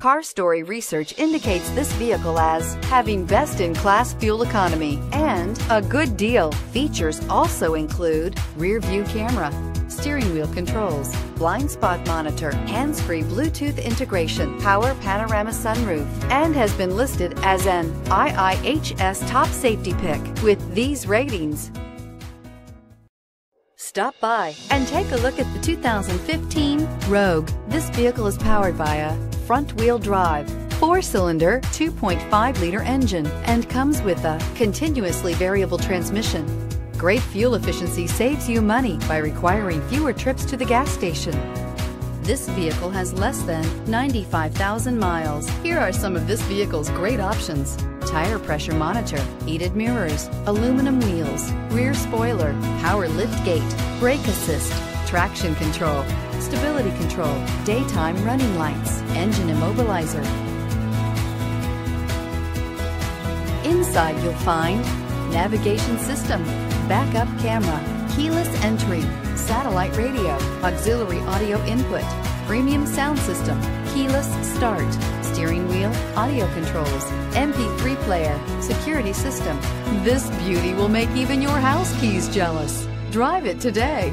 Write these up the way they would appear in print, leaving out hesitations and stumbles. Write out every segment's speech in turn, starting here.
CarStory research indicates this vehicle as having best-in-class fuel economy and a good deal. Features also include rear-view camera, steering wheel controls, blind spot monitor, hands-free Bluetooth integration, power panorama sunroof, and has been listed as an IIHS top safety pick with these ratings. Stop by and take a look at the 2015 Rogue. This vehicle is powered by a front-wheel drive, 4-cylinder, 2.5-liter engine and comes with a continuously variable transmission. Great fuel efficiency saves you money by requiring fewer trips to the gas station. This vehicle has less than 95,000 miles. Here are some of this vehicle's great options: tire pressure monitor, heated mirrors, aluminum wheels, rear spoiler, power lift gate, brake assist, traction control, stability control, daytime running lights, engine immobilizer. Inside you'll find navigation system, backup camera, keyless entry, satellite radio, auxiliary audio input, premium sound system, keyless start, steering wheel, audio controls, MP3 player, security system. This beauty will make even your house keys jealous. Drive it today.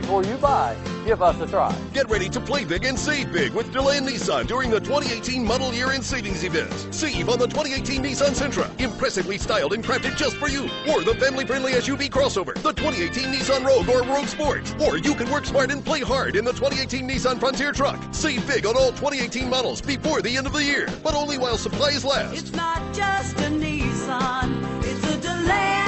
Before you buy, give us a try. Get ready to play big and save big with Deland Nissan during the 2018 model year-end savings event. Save on the 2018 Nissan Sentra, impressively styled and crafted just for you. Or the family-friendly SUV crossover, the 2018 Nissan Rogue or Rogue Sports. Or you can work smart and play hard in the 2018 Nissan Frontier truck. Save big on all 2018 models before the end of the year, but only while supplies last. It's not just a Nissan, it's a Deland.